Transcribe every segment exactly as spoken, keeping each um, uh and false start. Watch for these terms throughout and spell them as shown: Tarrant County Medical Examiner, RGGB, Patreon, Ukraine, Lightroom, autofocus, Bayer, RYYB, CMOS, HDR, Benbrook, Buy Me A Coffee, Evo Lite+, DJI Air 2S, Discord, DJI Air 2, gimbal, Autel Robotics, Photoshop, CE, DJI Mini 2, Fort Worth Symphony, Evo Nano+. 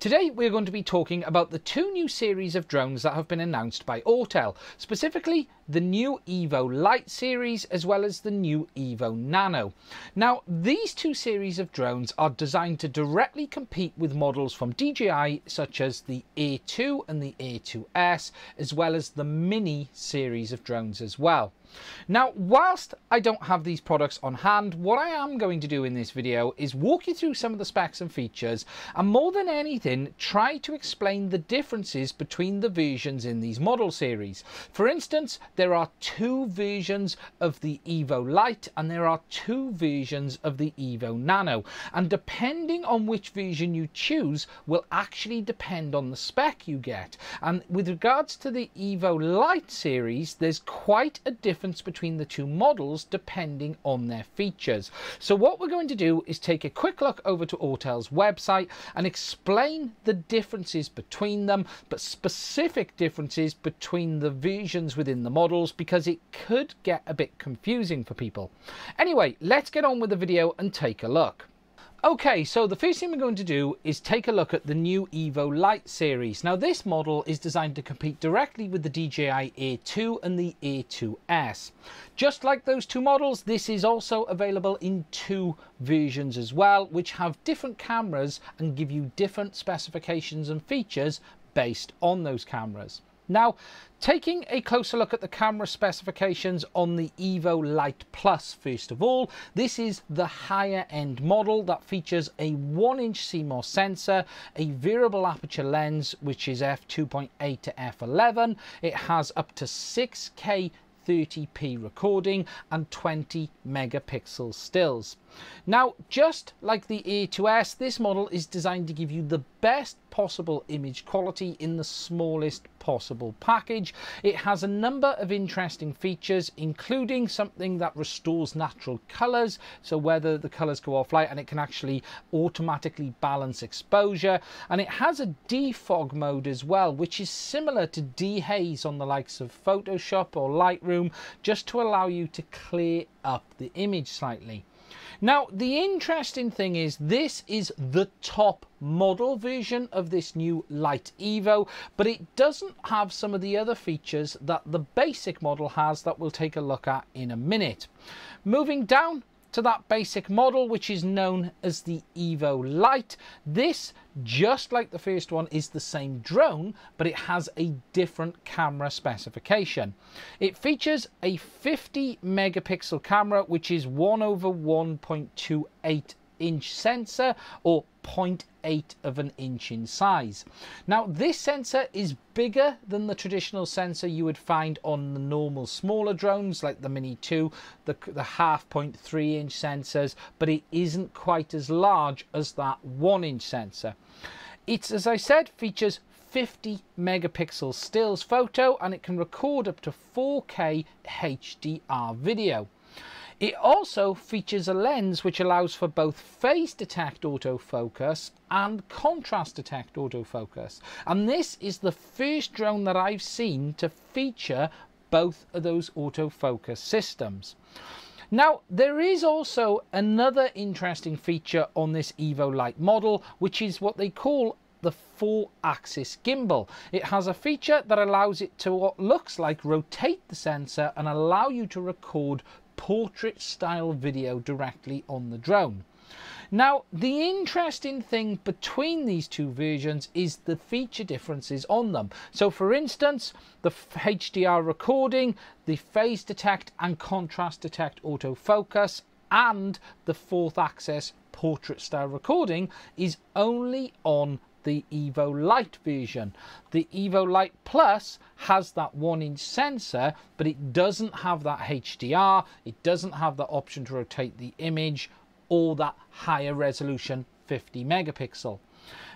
Today we're going to be talking about the two new series of drones that have been announced by Autel, specifically the new Evo Lite series as well as the new Evo Nano. Now these two series of drones are designed to directly compete with models from D J I such as the Air two and the Air two S, as well as the Mini series of drones as well. Now, whilst I don't have these products on hand, what I am going to do in this video is walk you through some of the specs and features, and more than anything, try to explain the differences between the versions in these model series. For instance, there are two versions of the Evo Lite and there are two versions of the Evo Nano, and depending on which version you choose will actually depend on the spec you get. And with regards to the Evo Lite series, there's quite a difference between the two models depending on their features. So what we're going to do is take a quick look over to Autel's website and explain the differences between them, but specific differences between the versions within the models, because it could get a bit confusing for people. Anyway, let's get on with the video and take a look. Okay, so the first thing we're going to do is take a look at the new Evo Lite series. Now this model is designed to compete directly with the D J I Air two and the Air two S. Just like those two models, this is also available in two versions as well, which have different cameras and give you different specifications and features based on those cameras. Now, taking a closer look at the camera specifications on the Evo Lite+, first of all, this is the higher end model that features a one inch C MOS sensor, a variable aperture lens, which is f two point eight to f eleven. It has up to six K thirty P recording and twenty megapixel stills. Now, just like the Air two S, this model is designed to give you the best possible image quality in the smallest possible package. It has a number of interesting features, including something that restores natural colors, so whether the colors go off light, and it can actually automatically balance exposure, and it has a defog mode as well, which is similar to dehaze on the likes of Photoshop or Lightroom, just to allow you to clear up the image slightly. Now, the interesting thing is this is the top model version of this new Lite Evo, but it doesn't have some of the other features that the basic model has that we'll take a look at in a minute. Moving down to that basic model, which is known as the Evo Lite, this, just like the first one, is the same drone, but it has a different camera specification. It features a fifty megapixel camera, which is one over one point two eight inch sensor, or zero point eight of an inch in size. Now this sensor is bigger than the traditional sensor you would find on the normal smaller drones like the Mini two, the, the half zero point three inch sensors, but it isn't quite as large as that one inch sensor. It's, as I said, features fifty megapixel stills photo, and it can record up to four K H D R video. It also features a lens which allows for both phase detect autofocus and contrast detect autofocus. And this is the first drone that I've seen to feature both of those autofocus systems. Now, there is also another interesting feature on this Evo Lite model, which is what they call the four axis gimbal. It has a feature that allows it to what looks like rotate the sensor and allow you to record portrait style video directly on the drone. Now, the interesting thing between these two versions is the feature differences on them. So for instance, the H D R recording, the phase detect and contrast detect autofocus, and the fourth axis portrait style recording is only on the Evo Lite version. The Evo Lite Plus has that one inch sensor, but it doesn't have that H D R, it doesn't have that option to rotate the image or that higher resolution fifty megapixel.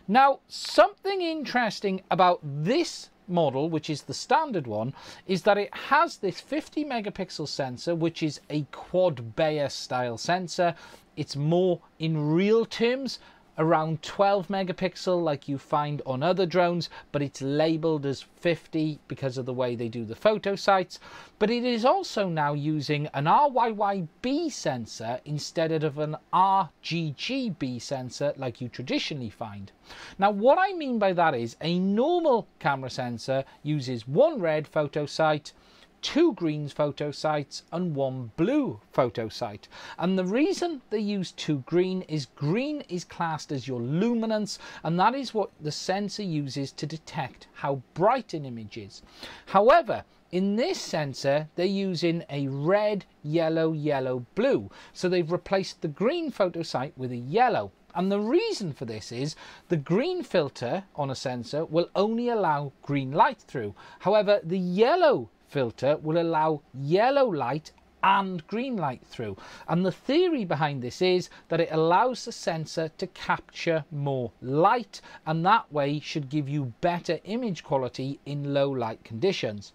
Now, something interesting about this model, which is the standard one, is that it has this fifty megapixel sensor, which is a quad Bayer style sensor. It's more, in real terms, around twelve megapixel like you find on other drones, but it's labeled as fifty because of the way they do the photo sites. But it is also now using an R Y Y B sensor instead of an R G G B sensor like you traditionally find. Now what I mean by that is a normal camera sensor uses one red photo site, two green photo sites and one blue photo site. And the reason they use two green is green is classed as your luminance, and that is what the sensor uses to detect how bright an image is. However, in this sensor, they're using a red, yellow, yellow, blue. So they've replaced the green photo site with a yellow. And the reason for this is the green filter on a sensor will only allow green light through. However, the yellow filter will allow yellow light and green light through, and the theory behind this is that it allows the sensor to capture more light, and that way should give you better image quality in low light conditions.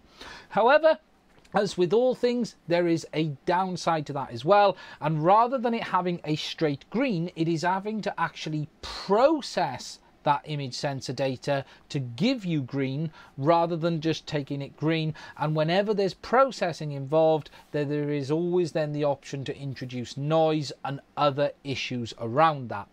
However, as with all things, there is a downside to that as well, and rather than it having a straight green, it is having to actually process that image sensor data to give you green rather than just taking it green. And whenever there's processing involved, then there is always then the option to introduce noise and other issues around that.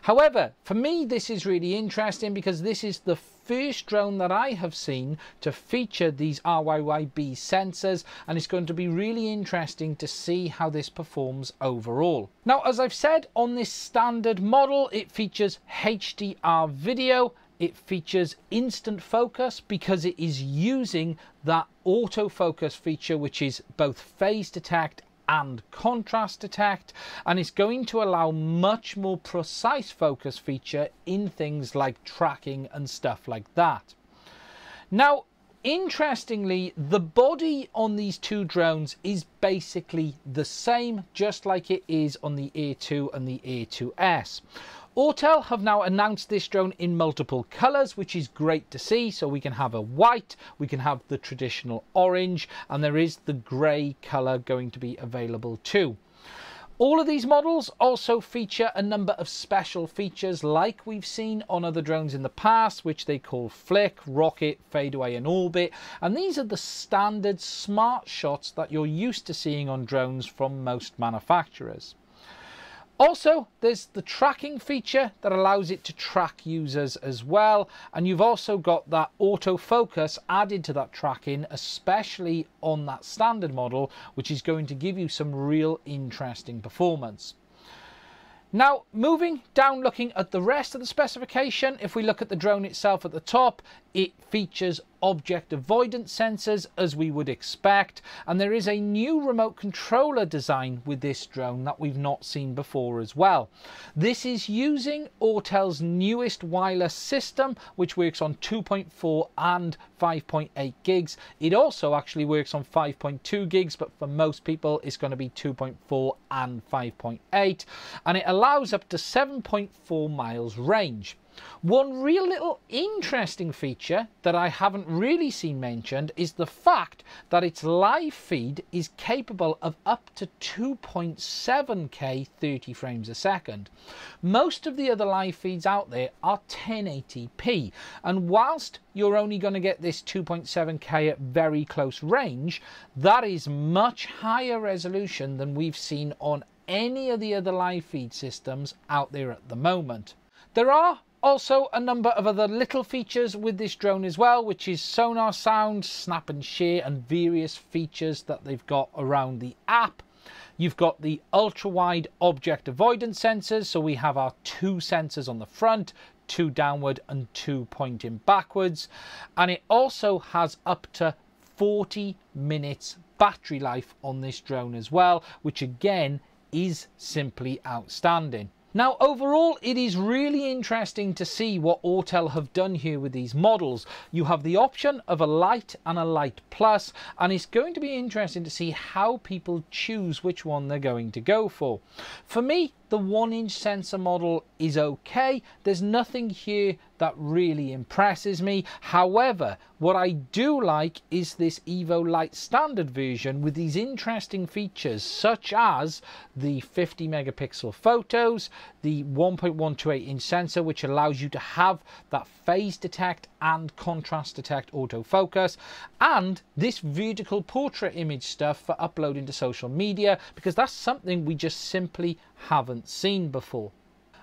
However, for me, this is really interesting because this is the first drone that I have seen to feature these R Y Y B sensors, and it's going to be really interesting to see how this performs overall. Now, as I've said, on this standard model, it features H D R video. It features instant focus because it is using that autofocus feature, which is both phase detect and contrast detect, and it's going to allow much more precise focus feature in things like tracking and stuff like that. Now, interestingly, the body on these two drones is basically the same, just like it is on the Air two and the Air two S. Autel have now announced this drone in multiple colours, which is great to see. So we can have a white, we can have the traditional orange, and there is the grey colour going to be available too. All of these models also feature a number of special features like we've seen on other drones in the past, which they call flick, rocket, fadeaway and orbit. And these are the standard smart shots that you're used to seeing on drones from most manufacturers. Also, there's the tracking feature that allows it to track users as well. And you've also got that autofocus added to that tracking, especially on that standard model, which is going to give you some real interesting performance. Now, moving down, looking at the rest of the specification, if we look at the drone itself at the top, it features object avoidance sensors as we would expect, and there is a new remote controller design with this drone that we've not seen before as well. This is using Autel's newest wireless system, which works on two point four and five point eight gigs. It also actually works on five point two gigs, but for most people it's going to be two point four and five point eight, and it allows up to seven point four miles range. One real little interesting feature that I haven't really seen mentioned is the fact that its live feed is capable of up to two point seven K thirty frames a second. Most of the other live feeds out there are ten eighty p, and whilst you're only going to get this two point seven K at very close range, that is much higher resolution than we've seen on any of the other live feed systems out there at the moment. There are also a number of other little features with this drone as well, which is sonar sound, snap and shear, and various features that they've got around the app. You've got the ultra-wide object avoidance sensors, so we have our two sensors on the front, two downward and two pointing backwards, and it also has up to forty minutes battery life on this drone as well, which again is simply outstanding. Now, overall, it is really interesting to see what Autel have done here with these models. You have the option of a Lite and a Lite Plus, and it's going to be interesting to see how people choose which one they're going to go for. For me, The one inch sensor model is okay. There's nothing here that really impresses me. However, what I do like is this Evo Lite standard version with these interesting features such as the fifty megapixel photos, the one point one two eight inch sensor, which allows you to have that phase detect and contrast detect autofocus, and this vertical portrait image stuff for uploading to social media, because that's something we just simply haven't seen before.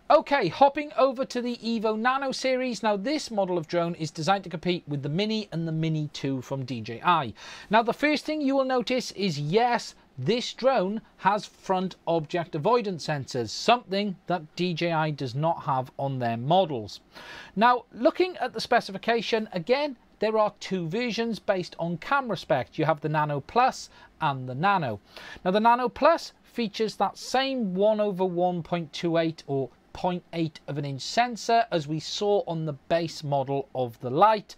Okay, hopping over to the Evo Nano series. Now this model of drone is designed to compete with the Mini and the Mini two from D J I. Now the first thing you will notice is, yes, this drone has front object avoidance sensors, something that D J I does not have on their models. Now looking at the specification, again, there are two versions based on camera spec. You have the Nano Plus and the Nano. Now the Nano Plus features that same one over one point two eight or zero point eight of an inch sensor as we saw on the base model of the Lite.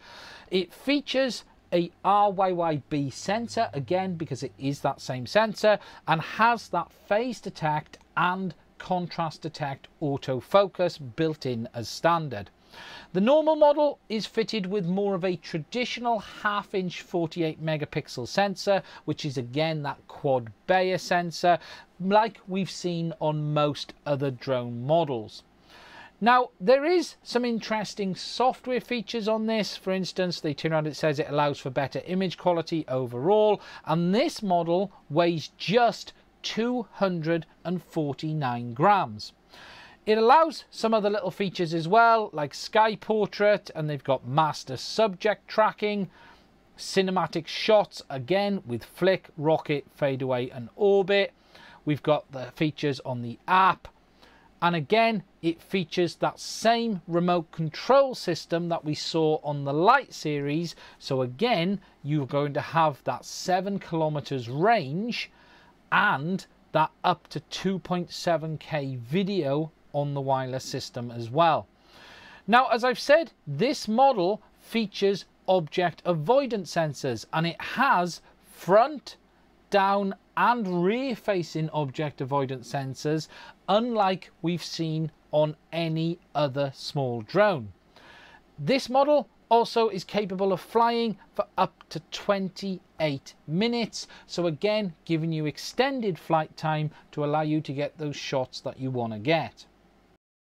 It features a R Y Y B sensor, again, because it is that same sensor, and has that phase detect and contrast detect autofocus built in as standard. The normal model is fitted with more of a traditional half-inch forty-eight megapixel sensor, which is again that quad Bayer sensor, like we've seen on most other drone models. Now, there is some interesting software features on this. For instance, they turn around, it says it allows for better image quality overall, and this model weighs just two hundred forty-nine grams. It allows some other little features as well, like sky portrait, and they've got master subject tracking, cinematic shots, again with flick, rocket, fadeaway and orbit. We've got the features on the app, and again it features that same remote control system that we saw on the Lite series. So again, you're going to have that seven kilometers range and that up to two point seven K video on the wireless system as well. Now, as I've said, this model features object avoidance sensors, and it has front, down and rear facing object avoidance sensors, unlike we've seen on any other small drone. This model also is capable of flying for up to twenty-eight minutes, so again giving you extended flight time to allow you to get those shots that you want to get.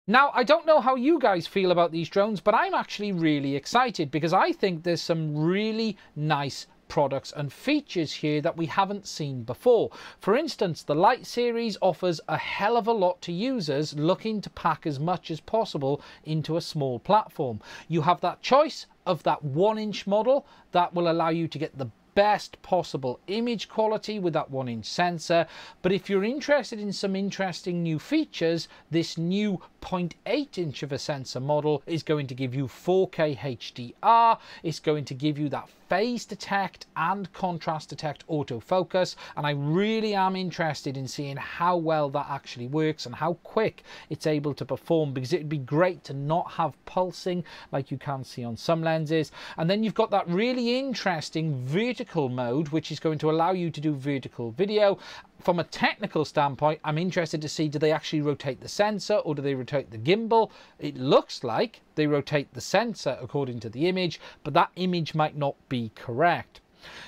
Now, I don't know how you guys feel about these drones, but I'm actually really excited because I think there's some really nice products and features here that we haven't seen before. For instance, the Lite series offers a hell of a lot to users looking to pack as much as possible into a small platform. You have that choice of that one inch model that will allow you to get the best possible image quality with that one inch sensor, but if you're interested in some interesting new features, this new zero point eight inch of a sensor model is going to give you four K H D R, it's going to give you that phase detect and contrast detect autofocus, and I really am interested in seeing how well that actually works and how quick it's able to perform, because it'd be great to not have pulsing like you can see on some lenses. And then you've got that really interesting vertical vertical mode, which is going to allow you to do vertical video. From a technical standpoint, I'm interested to see, do they actually rotate the sensor or do they rotate the gimbal? It looks like they rotate the sensor according to the image, but that image might not be correct.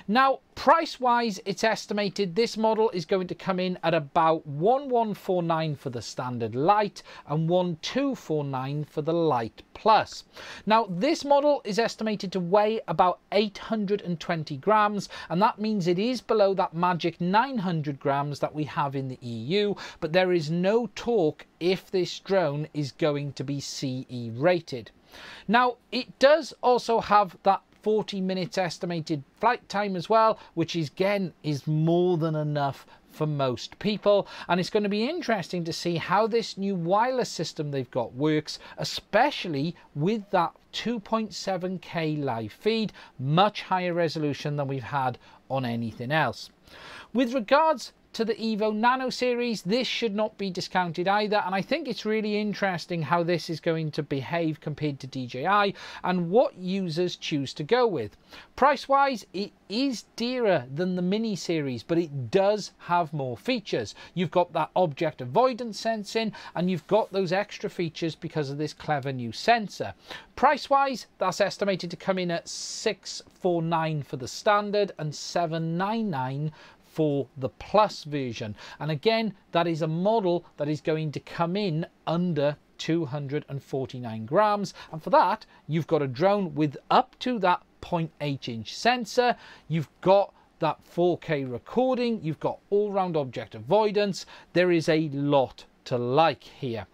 Now, price-wise, it's estimated this model is going to come in at about one one four nine for the standard Lite and one two four nine for the Lite Plus. Now, this model is estimated to weigh about eight hundred twenty grams, and that means it is below that magic nine hundred grams that we have in the E U, but there is no talk if this drone is going to be C E rated. Now, it does also have that forty minutes estimated flight time as well, which is again is more than enough for most people, and it's going to be interesting to see how this new wireless system they've got works, especially with that two point seven K live feed, much higher resolution than we've had on anything else. With regards to the Evo Nano series, this should not be discounted either. And I think it's really interesting how this is going to behave compared to D J I and what users choose to go with. Price-wise, it is dearer than the Mini series, but it does have more features. You've got that object avoidance sensing, and you've got those extra features because of this clever new sensor. Price-wise, that's estimated to come in at six hundred forty-nine dollars for the standard and seven hundred ninety-nine dollars for the Plus version. And again, that is a model that is going to come in under two hundred forty-nine grams. And for that, you've got a drone with up to that zero point eight inch sensor. You've got that four K recording. You've got all-round object avoidance. There is a lot to like here.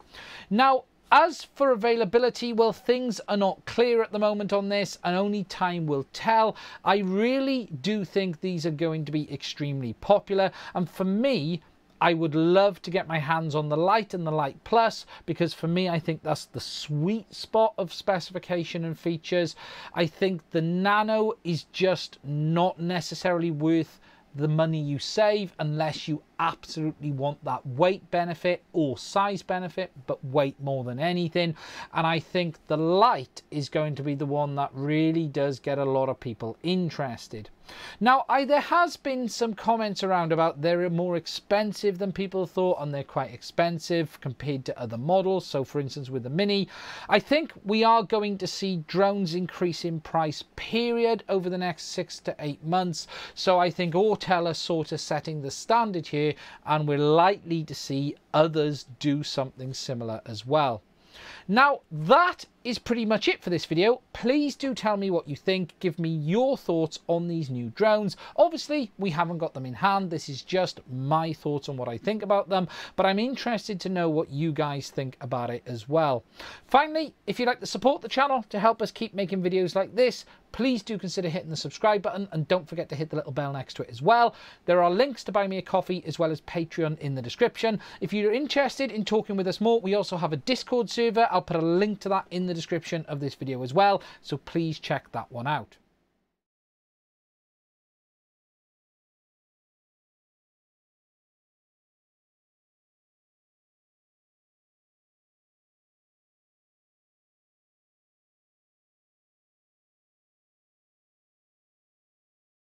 Now, as for availability, well, things are not clear at the moment on this, and only time will tell. I really do think these are going to be extremely popular, and for me, I would love to get my hands on the Lite and the Lite Plus, because for me, I think that's the sweet spot of specification and features. I think the Nano is just not necessarily worth the money you save unless you absolutely want that weight benefit or size benefit, but weight more than anything. And I think the Lite is going to be the one that really does get a lot of people interested. Now, I, there has been some comments around about they're more expensive than people thought, and they're quite expensive compared to other models. So, for instance, with the Mini, I think we are going to see drones increase in price, period, over the next six to eight months. So I think Autel are sort of setting the standard here, and we're likely to see others do something similar as well. Now, that is pretty much it for this video. Please do tell me what you think. Give me your thoughts on these new drones. Obviously, we haven't got them in hand. This is just my thoughts on what I think about them, but I'm interested to know what you guys think about it as well. Finally, if you'd like to support the channel to help us keep making videos like this, please do consider hitting the subscribe button, and don't forget to hit the little bell next to it as well. There are links to buy me a coffee as well as Patreon in the description. If you're interested in talking with us more, we also have a Discord server. I'll put a link to that in the description of this video as well, so please check that one out.